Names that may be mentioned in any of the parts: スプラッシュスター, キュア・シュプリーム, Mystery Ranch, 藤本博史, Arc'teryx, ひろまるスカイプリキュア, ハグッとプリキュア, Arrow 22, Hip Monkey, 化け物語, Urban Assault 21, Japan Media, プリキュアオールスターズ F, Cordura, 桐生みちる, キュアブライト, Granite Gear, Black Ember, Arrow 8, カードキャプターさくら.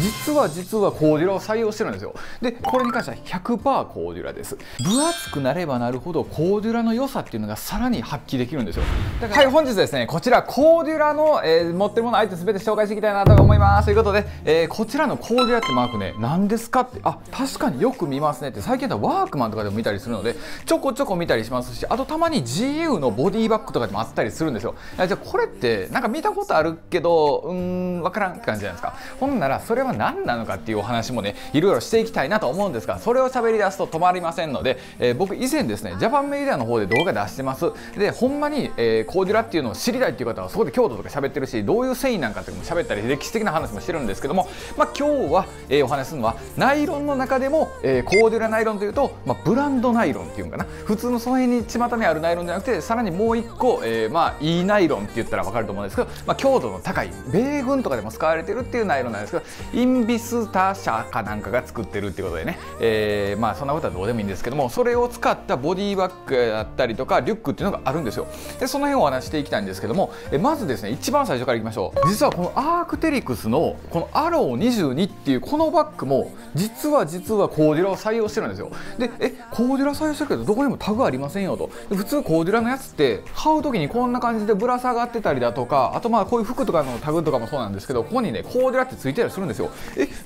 実はコーデュラを採用してるんですよ。でこれに関しては 100% コーデュラです。分厚くなればなるほどコーデュラの良さっていうのがさらに発揮できるんですよ。だからはい、本日ですねこちらコーデュラの、持ってるものアイテム全て紹介していきたいなと思います。ということで、こちらのコーデュラってマークね、何ですかって、あ、確かによく見ますねって、最近だとワークマンとかでも見たりするのでちょこちょこ見たりしますし、あとたまに GU のボディバッグとかでもあったりするんですよ。じゃあこれってなんか見たことあるけどわからんって感じじゃないですか。ほんならそれは何なのかっていうお話もね、いろいろしていきたいなと思うんですが、それを喋り出すと止まりませんので、僕以前ですねジャパンメディアの方で動画出してます。でほんまに、コーデュラっていうのを知りたいっていう方はそこで強度とか喋ってるし、どういう繊維なんかっていうのも喋ったり歴史的な話もしてるんですけども、今日は、お話するのはナイロンの中でも、コーデュラナイロンというと、ブランドナイロンっていうのかな、普通のその辺に巷にあるナイロンじゃなくて、さらにもう一個、いいナイロンって言ったら分かると思うんですけど、強度の高い米軍とかでも使われてるっていうナイロンなんですけど、インビス他社かなんかが作ってるっていうことでね、そんなことはどうでもいいんですけども、それを使ったボディバッグだったりとかリュックっていうのがあるんですよ。でその辺をお話していきたいんですけども、まずですね一番最初からいきましょう。実はこのアークテリクスのこのアロー22っていうこのバッグも実はコーデュラを採用してるんですよ。でコーデュラ採用してるけどどこにもタグありませんよと。で普通コーデュラのやつって買う時にこんな感じでぶら下がってたりだとか、あとこういう服とかのタグとかもそうなんですけど、ここにねコーデュラってついてたりするんですよ。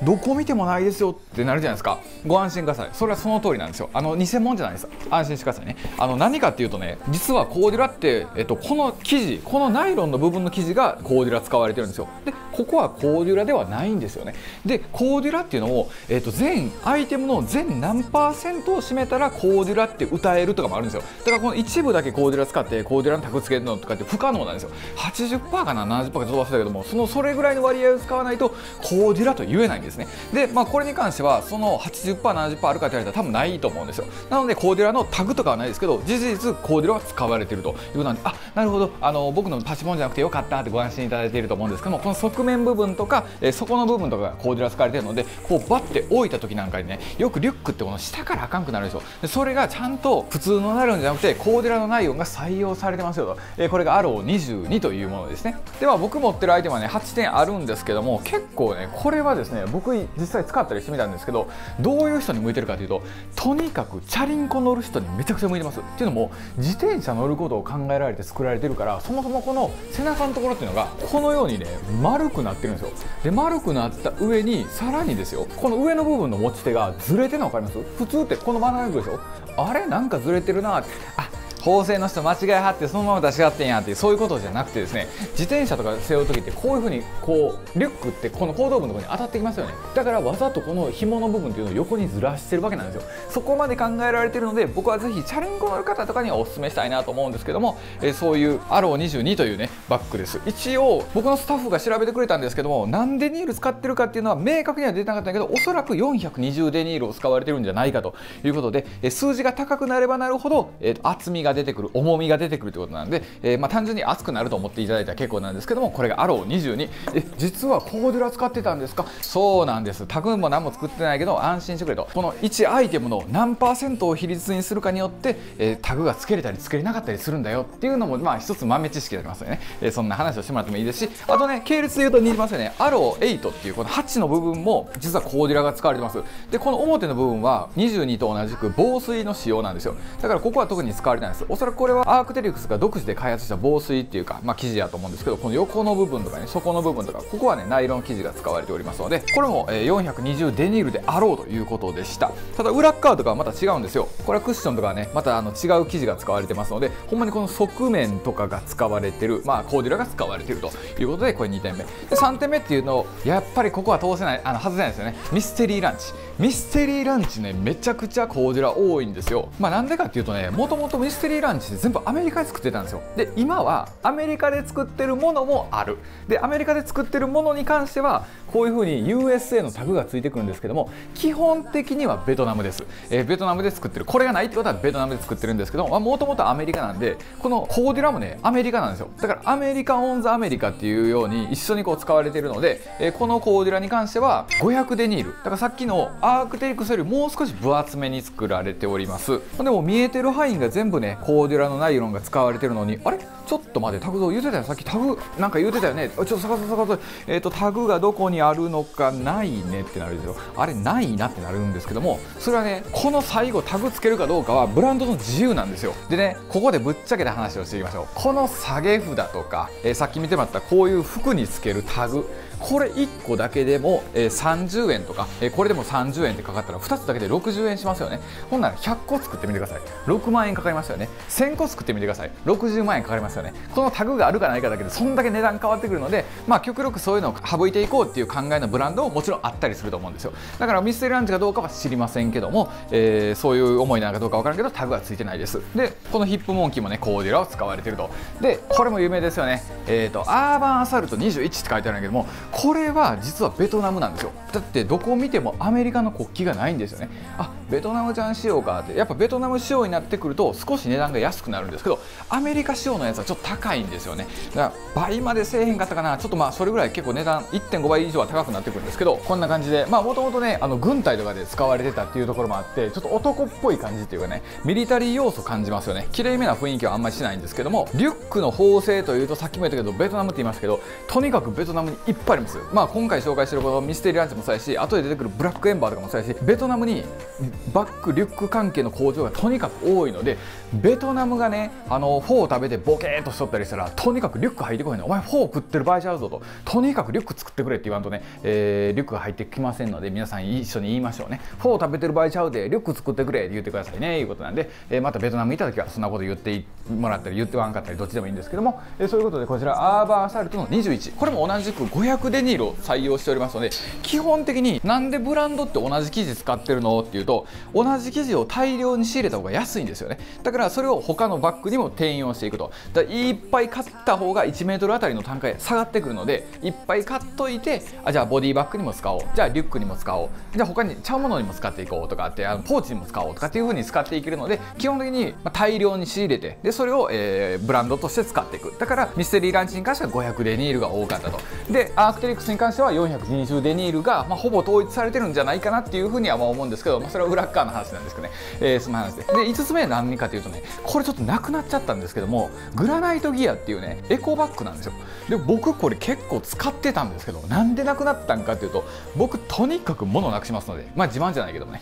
どこ見てもないですよってなるじゃないですか。ご安心ください。それはその通りなんですよ。偽物じゃないです。安心してくださいね。何かっていうとね、実はコーデュラって、この生地、このナイロンの部分の生地がコーデュラ使われてるんですよ。でここはコーデュラではないんですよね。でコーデュラっていうのを、全アイテムの全何%を占めたらコーデュラって歌えるとかもあるんですよ。だからこの一部だけコーデュラ使ってコーデュラのタグつけるのとかって不可能なんですよ。80% かな 70% かちょっと忘れたけども、それぐらいの割合を使わないとコーデュラと言えないんですね。で、これに関してはその 80%、70% あるかと言われたら多分ないと思うんですよ。なのでコーデュラのタグとかはないですけど、事実コーデュラは使われているということなんで、あ、なるほど、僕のパチモンじゃなくてよかったってご安心いただいていると思うんですけども、この側面部分とか底の部分とかがコーデュラ使われているので、こうバッて置いた時なんかにね、よくリュックってこの下からあかんくなるでしょ。でそれがちゃんと普通のナイロンじゃなくてコーデュラのナイロンが採用されてますよと。これがアロー22というものですね。で僕持ってるアイテムはね8点あるんですけども、結構ねこれはですね僕実際使ったりしてみたんですけど、どういう人に向いてるかというと、とにかくチャリンコ乗る人にめちゃくちゃ向いてます。っていうのも自転車乗ることを考えられて作られてるから、そもそもこの背中のところっていうのがこのようにね丸くなってるんですよ。で丸くなった上にさらにですよ、この上の部分の持ち手がずれてるの分かります？普通ってこの真ん中でしょ、あれなんかずれてるなって、あ、縫製の人間違えはってそのまま出し合ってんやって、そういうことじゃなくてですね、自転車とか背負う時ってこういうふうにこうリュックってこの後頭部のところに当たってきますよね。だからわざとこの紐の部分っていうのを横にずらしてるわけなんですよ。そこまで考えられてるので、僕はぜひチャリンコ乗る方とかにはおすすめしたいなと思うんですけども、そういうアロー22というねバッグです。一応僕のスタッフが調べてくれたんですけども、何デニール使ってるかっていうのは明確には出てなかったんだけど、おそらく420デニールを使われてるんじゃないかということで、数字が高くなればなるほど、厚みが出てくる、重みが出てくるということなんで、単純に熱くなると思っていただいたら結構なんですけども、これがアロー22。実はコーデュラ使ってたんですか？そうなんです。タグも何も作ってないけど安心してくれと。この1アイテムの何%を比率にするかによって、タグがつけれたりつけれなかったりするんだよっていうのも一つ豆知識でありますよね。そんな話をしてもらってもいいですし、あとね系列で言うと似てますよね。アロー8っていうこの8の部分も実はコーデュラが使われてます。でこの表の部分は22と同じく防水の仕様なんですよ。だからここは特に使われてないです。おそらくこれはアークテリクスが独自で開発した防水っていうか、生地だと思うんですけど、この横の部分とかね底の部分とか、ここはねナイロン生地が使われておりますので、これも420デニールであろうということでした。ただ裏側とかはまた違うんですよ。これはクッションとかはねまた違う生地が使われてますので、ほんまにこの側面とかが使われてる、コーデュラが使われてるということで、これ2点目。で3点目っていうのをやっぱりここは通せない外せないですよね。ミステリーランチ。ミステリーランチねめちゃくちゃコーデュラ多いんですよ。なんでかっていうとね、もともとミステリーランチって全部アメリカで作ってたんですよ。で今はアメリカで作ってるものもある。でアメリカで作ってるものに関してはこういう風に USA のタグがついてくるんですけども、基本的にはベトナムです。ベトナムで作ってる。これがないってことはベトナムで作ってるんですけども、もともとアメリカなんで、このコーデュラもねアメリカなんですよ。だからアメリカオンザアメリカっていうように一緒にこう使われてるので、このコーデュラに関しては500デニール。だからさっきのアークテリクスよりもう少し分厚めに作られております。でも見えてる範囲が全部ねコーデュラのナイロンが使われてるのに、あれちょっと待って、タグどう言うてたよ、さっきタグなんか言うてたよね、ちょっと探そう探そう、タグがどこにあるのか、ないねってなるんですよ。あれないなってなるんですけども、それはねこの最後タグつけるかどうかはブランドの自由なんですよ。でね、ここでぶっちゃけた話をしていきましょう。この下げ札とか、さっき見てもらったこういう服につけるタグ、これ1個だけでも30円とか、これでも30円ってかかったら2つだけで60円しますよね。ほんなら100個作ってみてください。6万円かかりますよね。1000個作ってみてください。60万円かかりますよね。このタグがあるかないかだけでそんだけ値段変わってくるので、まあ極力そういうのを省いていこうっていう考えのブランドももちろんあったりすると思うんですよ。だからミステリーランチかどうかは知りませんけども、そういう思いなのかどうか分からんけどタグはついてないです。でこのヒップモンキーもねコーデュラを使われてると。でこれも有名ですよね。アーバンアサルト21って書いてあるんだけども、これは実はベトナムなんですよ。だってどこを見てもアメリカの国旗がないんですよね。あ、ベトナムちゃん仕様かって、やっぱベトナム仕様になってくると少し値段が安くなるんですけど、アメリカ仕様のやつはちょっと高いんですよね。だから倍までせえへんかったかな、ちょっとまあそれぐらい結構値段 1.5 倍以上は高くなってくるんですけど、こんな感じで、まあもともとね軍隊とかで使われてたっていうところもあって、ちょっと男っぽい感じっていうかね、ミリタリー要素感じますよね。きれいめな雰囲気はあんまりしないんですけども、リュックの縫製というとさっきも言ったけどベトナムって言いますけど、とにかくベトナムにいっぱいあります。まあ今回紹介してるこのミステリーランチもそうやし、後で出てくるブラックエンバーとかもそうやし、ベトナムにバックリュック関係の工場がとにかく多いので、ベトナムがねフォー食べてボケーっとしとったりしたら、とにかくリュック入ってこへんの、お前フォー食ってる場合ちゃうぞと、とにかくリュック作ってくれって言わんとね、リュックが入ってきませんので、皆さん一緒に言いましょうね。フォー食べてる場合ちゃうでリュック作ってくれって言ってくださいね、いうことなんで、またベトナムにいた時はそんなこと言ってもらったり言ってはんかったりどっちでもいいんですけども、そういうことでこちらアーバンアサルトの21、これも同じく500デニールを採用しておりますので、基本的になんでブランドって同じ生地使ってるのっていうと、同じ生地を大量に仕入れた方が安いんですよね。だからそれを他のバッグにも転用していくと、だいっぱい買った方が 1m あたりの単価下がってくるので、いっぱい買っといて、あ、じゃあボディバッグにも使おう、じゃあリュックにも使おう、じゃあ他にちゃうものにも使っていこうとかって、ポーチにも使おうとかっていう風に使っていけるので、基本的に大量に仕入れて、でそれを、ブランドとして使っていく。だからミステリーランチに関しては500デニールが多かったと。でアークテリクスに関しては420デニールが、まあ、ほぼ統一されてるんじゃないかなっていうふうには思うんですけど、まあ、それは裏っ側の話なんですけどね、その話で。5つ目は何かというとね、これちょっとなくなっちゃったんですけども、グラナイトギアっていうねエコバッグなんですよ。で僕これ結構使ってたんですけど、なんでなくなったんかっていうと、僕とにかく物をなくしますので、まあ自慢じゃないけどもね、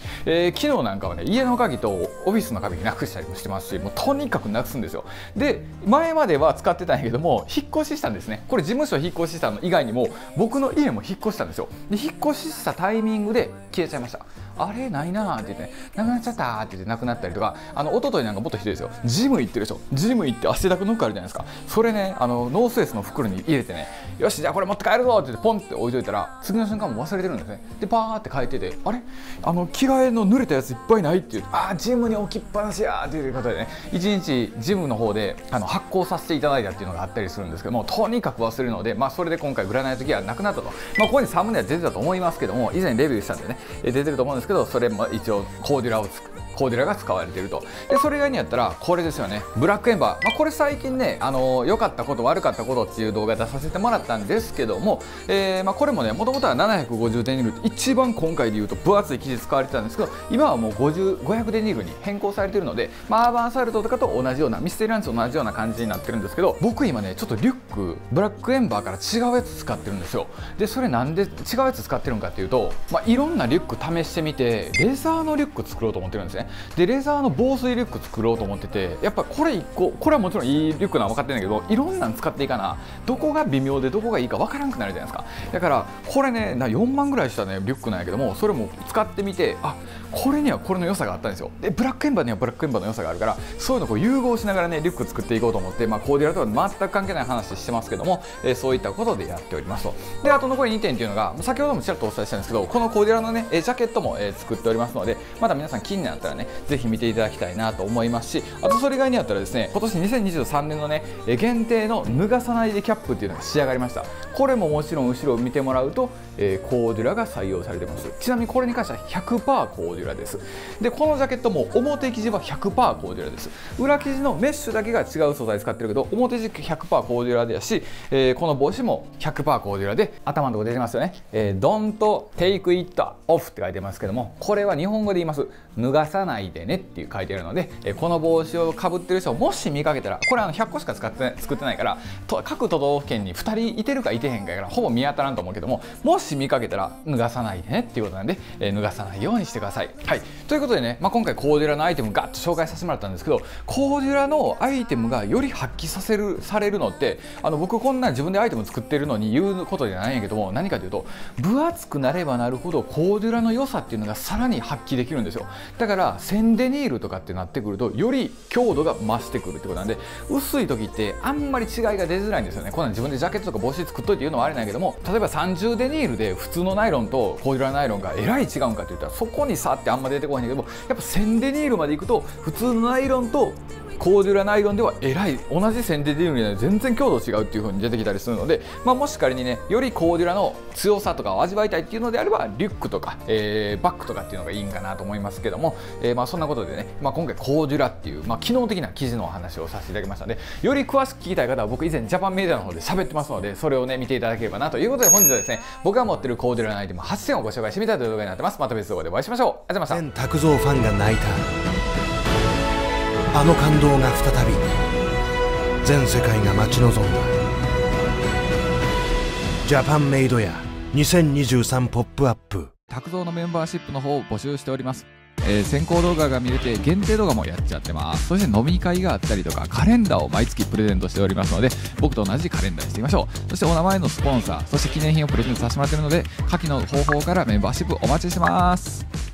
昨日なんかはね家の鍵とオフィスの鍵なくしたりもしてますし、もうとにかくなくすんですよ。で前までは使ってたんやけども、引っ越ししたんですね。これ事務所引っ越ししたの以外にも僕の家も引っ越したんですよ。で引っ越ししたタイミングで消えちゃいました。あれないなーって言ってね、なくなっちゃったーって言ってなくなったりとか、おとといなんかもっとひどいですよ。ジム行ってるでしょ、ジム行って汗だくの服あるじゃないですか、それねノースウェスの袋に入れてね、よしじゃあこれ持って帰るぞって言ってポンって置いといたら、次の瞬間も忘れてるんですね。でパーって帰ってて、あれ着替えの濡れたやついっぱいないっていう、ああジムに置きっぱなしやーっていうことでね、1日ジムの方で発行させていただいたっていうのがあったりするんですけども、とにかく忘れるので、まあそれで今回グラナイトギアなくなったと。まあここにサムネは出てたと思いますけども、以前レビューしたんでね出てると思うんですけど、それも一応コーデュラが使われていると。でそれ以外にやったらこれですよね、ブラックエンバー、まあ、これ最近ね良かったこと悪かったことっていう動画出させてもらったんですけども、まあ、これもねもともとは750デニール、一番今回でいうと分厚い生地使われてたんですけど、今はもう500デニールに変更されているので、まあ、アーバンアサルトとかと同じようなミステリーランチと同じような感じになってるんですけど、僕今ねちょっとリュックブラックエンバーから違うやつ使ってるんですよ。でそれなんで違うやつ使ってるのかっていうと、まあ、いろんなリュック試してみてレザーのリュック作ろうと思ってるんですね。でレザーの防水リュック作ろうと思ってて、やっぱこれ1個、これはもちろんいいリュックなのは分かってるんだけど、いろんなの使っていいかな、どこが微妙でどこがいいか分からなくなるじゃないですか。だからこれね4万ぐらいしたねリュックなんやけども、それも使ってみて、あこれにはこれの良さがあったんですよ。でブラックエンバーにはブラックエンバーの良さがあるから、そういうのをこう融合しながらねリュック作っていこうと思って、まあ、コーデュラとは全く関係ない話してますけども、そういったことでやっておりますと。であと残り2点っていうのが、先ほどもちらっとお伝えしたんですけど、このコーデュラのねジャケットも作っておりますので、まだ皆さん気になったらぜひ見ていただきたいなと思いますし、あとそれ以外にあったらですね、今年2023年のね限定の脱がさないでキャップっていうのが仕上がりました。これももちろん後ろを見てもらうと、コーデュラが採用されてます。ちなみにこれに関しては 100% コーデュラです。でこのジャケットも表生地は 100% コーデュラです。裏生地のメッシュだけが違う素材使ってるけど、表生地 100% コーデュラだし、この帽子も 100% コーデュラで、頭のとこ出てますよね、Don't take it オフって書いてますけども、これは日本語で言います。脱がさないでねっていう書いてるので、この帽子をかぶってる人をもし見かけたら、これ100個しか作ってないから、各都道府県に2人いてるかいてへんかやからほぼ見当たらんと思うけども、もし見かけたら脱がさないでねっていうことなんで、脱がさないようにしてください。はい、ということでね、今回コーデュラのアイテムガッと紹介させてもらったんですけど、コーデュラのアイテムがより発揮されるのって、僕こんな自分でアイテム作ってるのに言うことじゃないんやけども、何かというと分厚くなればなるほどコーデュラの良さっていうのがさらに発揮できるんですよ。だからセンデニールとかってなってくるとより強度が増してくるってことなんで、薄い時ってあんまり違いが出づらいんですよね。こんなん自分でジャケットとか帽子作っといて言うのはあれなんやけども、例えば30デニールで普通のナイロンとコーデュラナイロンがえらい違うんかって言ったらそこに差ってあんま出てこないんだけども、やっぱ1000デニールまでいくと普通のナイロンとコーデュラナイロンではえらい同じ1000デニールで全然強度違うっていう風に出てきたりするので、もし仮にね、よりコーデュラの強さとかを味わいたいっていうのであればリュックとか、バッグとかっていうのがいいんかなと思いますけども、そんなことでね、今回コーデュラっていう、機能的な記事のお話をさせていただきましたので、より詳しく聞きたい方は僕以前ジャパンメディアの方で喋ってますので、それをね見ていただければなということで、本日はですね、僕が持ってるコーデュラのアイテム8選をご紹介してみたという動画になってます。また別動画でお会いしましょう。ありがとうございました。全卓造ファンが泣いたあの感動が再び全世界が待ち望んだジャパンメイドや2023ポップアップ卓造のメンバーシップの方を募集しております。先行動画が見れて限定動画もやっちゃってます。そして飲み会があったりとか、カレンダーを毎月プレゼントしておりますので、僕と同じカレンダーにしていきましょう。そしてお名前のスポンサー、そして記念品をプレゼントさせてもらってるので、下記の方法からメンバーシップお待ちしてます。